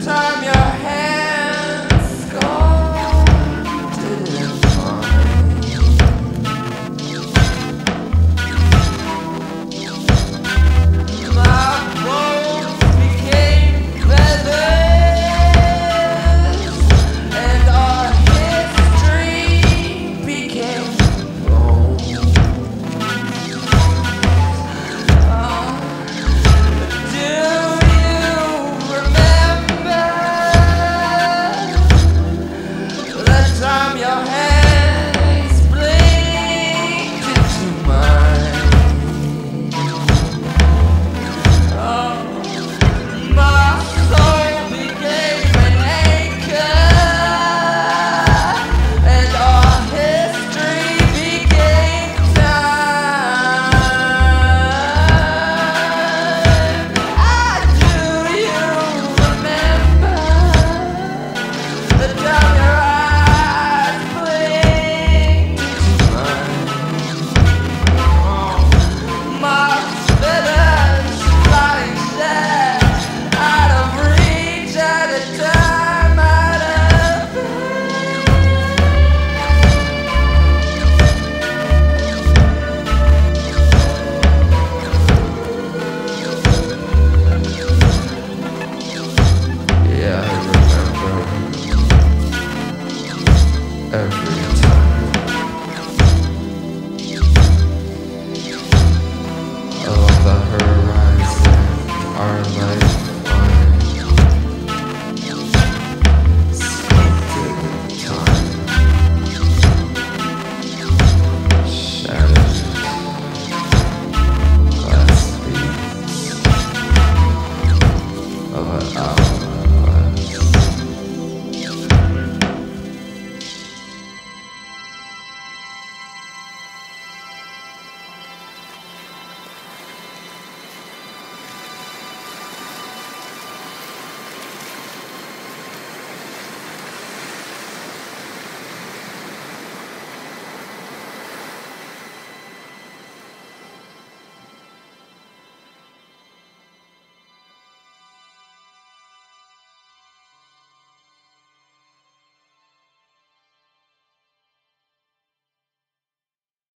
time, yeah.